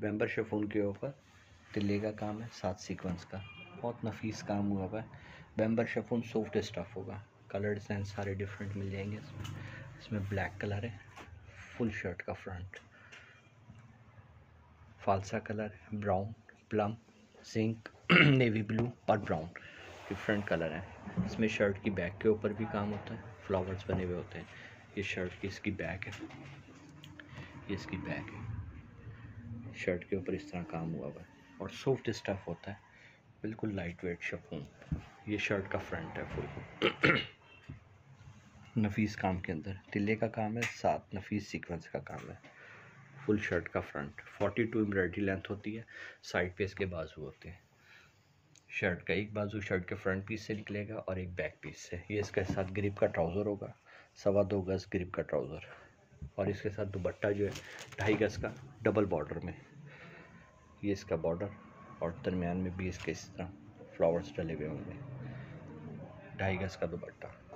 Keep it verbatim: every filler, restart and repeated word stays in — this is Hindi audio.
बेम्बर शिफॉन के ऊपर तिल्ले का काम है, सात सीक्वेंस का, बहुत नफीस काम हुआ हुआ है। बेम्बर शिफॉन सॉफ्ट स्टफ़ होगा, कलर डिज़ाइन सारे डिफरेंट मिल जाएंगे इसमें। इसमें ब्लैक कलर है, फुल शर्ट का फ्रंट, फालसा colour, brown, plum, zinc, navy blue और ब्राउन, डिफरेंट कलर हैं। इसमें शर्ट की बैक के ऊपर भी काम होता है, फ्लावर्स बने हुए होते हैं। ये शर्ट की इसकी बैक है, ये इसकी बैक है, शर्ट के ऊपर इस तरह काम हुआ हुआ है और सॉफ्ट स्टफ़ होता है, बिल्कुल लाइट वेट शिफॉन। ये शर्ट का फ्रंट है, फुल नफीस काम के अंदर तिल्ले का काम है, सात नफीस सीक्वेंस का काम है। फुल शर्ट का front, forty two embroidery length होती है, साइड पे इसके बाजू होते हैं। शर्ट का एक बाजू शर्ट के फ्रंट पीस से निकलेगा और एक बैक पीस से। ये इसके साथ ग्रिप का ट्राउज़र होगा, सवा दो गज ग्रिप का ट्राउज़र, और इसके साथ दुपट्टा जो है ढाई गज का, डबल बॉर्डर में। ये इसका बॉर्डर और दरमियान में भी इसके इस तरह फ्लावर्स डले हुए होंगे, ढाई गज का दुपट्टा।